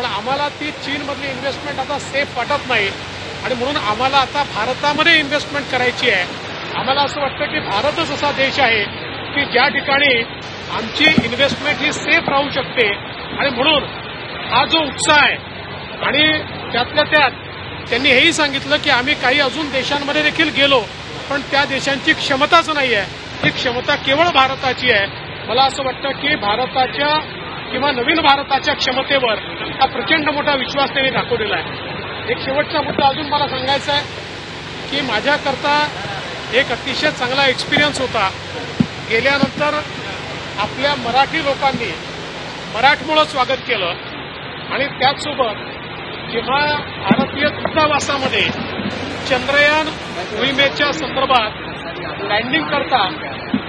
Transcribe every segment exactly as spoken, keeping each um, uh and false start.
पण आम्हाला ती चीनमधली इन्व्हेस्टमेंट आता सेफ वाटत नाही आणि म्हणून आम्हाला आता भारतामध्ये इन्व्हेस्टमेंट करायची आहे। आम्हाला असं वाटतं की भारतच असा देश आहे की ज्या ठिकाणी आमची इन्व्हेस्टमेंट ही सेफ राहू शकते आणि म्हणून हा जो उत्साह आहे आणि त्यातल्या त्यात त्यांनी हेही सांगितलं की आम्ही काही अजून देशांमध्ये देखील गेलो पण त्या देशांची क्षमताच नाही आहे, ही क्षमता केवळ भारताची आहे। मला असं वाटतं की भारताच्या किंवा नवीन भारताच्या क्षमतेवर हा प्रचंड मोठा विश्वास त्यांनी दाखवलेला आहे। एक शेवटचा मुद्दा अजून मला सांगायचा आहे की माझ्याकरता एक अतिशय चांगला एक्सपिरियन्स होता। गेल्यानंतर आपल्या मराठी लोकांनी मराठमोळं स्वागत केलं आणि त्याचसोबत जेव्हा भारतीय दूतावासामध्ये चंद्रयान मोहिमेच्या संदर्भात लँडिंग करता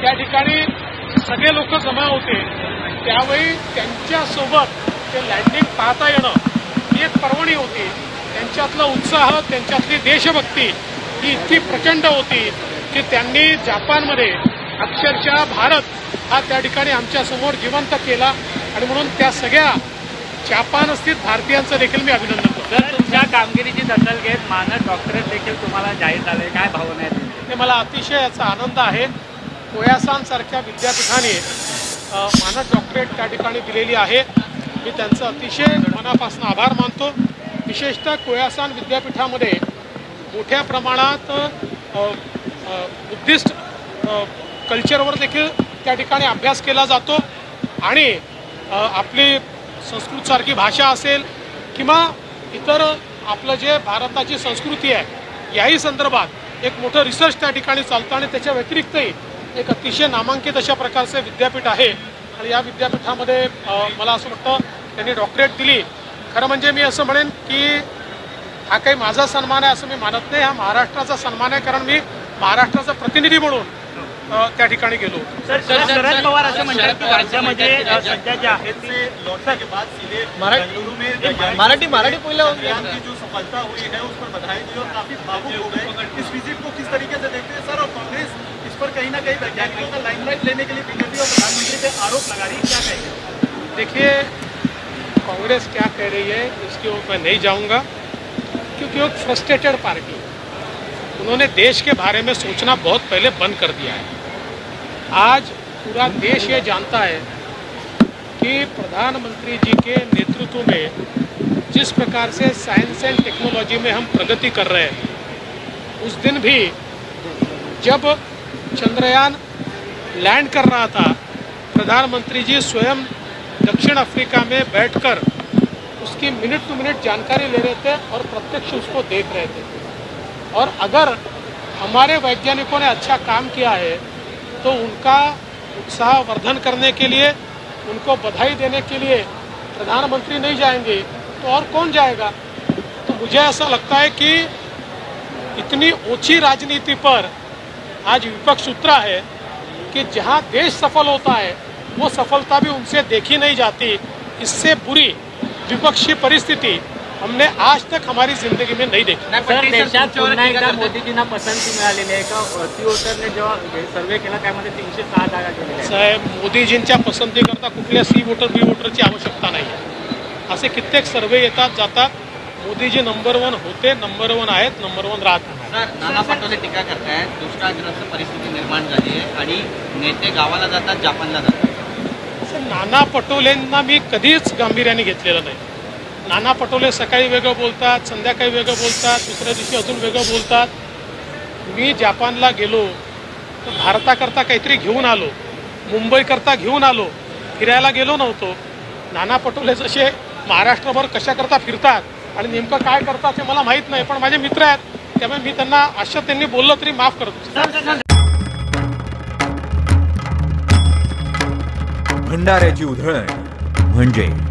त्या ठिकाणी सगळे लोक जमा होते त्यावेळी त्यांच्यासोबत ते लँडिंग पाहता येणं ही एक पर्वणी होती। त्यांच्यातला उत्साह, त्यांच्यातली देशभक्ती ही इतकी प्रचंड होती की त्यांनी जपानमध्ये अक्षरशः भारत हा त्या ठिकाणी आमच्यासमोर जिवंत केला आणि म्हणून त्या सगळ्या जपानस्थित भारतीयांचं देखील मी अभिनंदन करतो। तर तुमच्या कामगिरीची दखल घेत मानद डॉक्टरेट देखील तुम्हाला जाहीर झाले, काय भावना आहे? ते मला अतिशय याचा आनंद आहे। कोयासान सारख्या विद्यापीठाने मानद डॉक्टरेट त्या ठिकाणी दिलेली आहे, मी त्यांचं अतिशय मनापासून आभार मानतो। विशेषतः कोयासान विद्यापीठामध्ये मोठ्या प्रमाणात बुद्धिस्ट कल्चरवर देखील त्या ठिकाणी अभ्यास केला जातो आणि आपली संस्कृतसारखी भाषा असेल किंवा इतर आपलं जे भारताची संस्कृती आहे याही संदर्भात एक मोठं रिसर्च त्या ठिकाणी चालतं आणि त्याच्या व्यतिरिक्तही एक अतिशय नामांकित अशा प्रकारचे विद्यापीठ आहे आणि या विद्यापीठामध्ये मला असं वाटतं त्यांनी डॉक्टरेट दिली। खरं म्हणजे मी असं म्हणेन की हा काही माझा सन्मान आहे असं मी मानत नाही, हा महाराष्ट्राचा सन्मान आहे कारण मी महाराष्ट्राचा प्रतिनिधी म्हणून त्या ठिकाणी गेलो। शरद पवार असं म्हणतात की राज्यामध्ये सध्या जे आहे ते लौटने के बाद सीधे बेंगलुरू में मराठी मराठी बोलला की जो सफलता हुई है उस पर बधाई दी और काफी भावुक हो गए। इस विजिट को किस तरीके से देखते हैं सर, और कांग्रेस पर कहीं ना कहीं वैज्ञानिकों का लाइमलाइट लेने के लिए बीजेपी और प्रधानमंत्री पे आरोप लगा रही है, क्या कहेंगे? देखिए, कांग्रेस क्या कह रही है इसके ऊपर नहीं जाऊंगा क्योंकि वो फ्रस्ट्रेटेड पार्टी, उन्होंने देश के बारे में सोचना बहुत पहले बंद कर दिया है। आज पूरा देश ये जानता है कि प्रधानमंत्री जी के नेतृत्व में जिस प्रकार से साइंस एंड टेक्नोलॉजी में हम प्रगति कर रहे हैं, उस दिन भी जब चंद्रयान लैंड कर रहा था प्रधानमंत्री जी स्वयं दक्षिण अफ्रीका में बैठकर उसकी मिनट टू मिनट जानकारी ले रहे थे और प्रत्यक्ष उसको देख रहे थे। और अगर हमारे वैज्ञानिकों ने अच्छा काम किया है तो उनका उत्साहवर्धन करने के लिए, उनको बधाई देने के लिए प्रधानमंत्री नहीं जाएंगे तो और कौन जाएगा? तो मुझे ऐसा लगता है कि इतनी ऊंची राजनीति पर आज विपक्ष उतरा है कि जहां देश सफल होता है वो सफलता भी उनसे देखी नहीं जाती। इससे बुरी विपक्षी परिस्थिति हमने आज तक हमारी जिंदगी में नहीं देखी। मोदीजींना पसंती मिळालेली आहे का? सीओटरने जेव्हा सर्वे केला त्यामध्ये तीनशे सहा जागा गेलेल्या साहेब, मोदीजींच्या पसंतीकरता कुठल्या सी वोटर बी वोटरची आवश्यकता नाही आहे। असे कित्येक सर्वे येतात जातात, मोदीजी नंबर वन होते, नंबर वन आहेत, नंबर वन राहतात। सर, नाना पटोले टीका करतायत, दुष्काळग्रस्त परिस्थिती निर्माण झाली आहे आणि नेते गावाला जातात, जपानला जातात। सर, नाना पटोलेंना मी कधीच गांभीर्याने घेतलेलं नाही। नाना पटोले सकाळी वेगळं बोलतात, संध्याकाळी वेगळं बोलतात, दुसऱ्या दिवशी अजून वेगळं बोलतात। मी जपानला गेलो तर भारताकरता काहीतरी घेऊन आलो, मुंबईकरता घेऊन आलो, फिरायला गेलो नव्हतो। नाना पटोले जसे महाराष्ट्रभर कशाकरता फिरतात आणि नेमकं काय करतात ते मला माहीत नाही, पण माझे मित्र आहेत त्यामुळे मी त्यांना आशा त्यांनी बोललं तरी माफ करतो। भंडाऱ्याची उधळण म्हणजे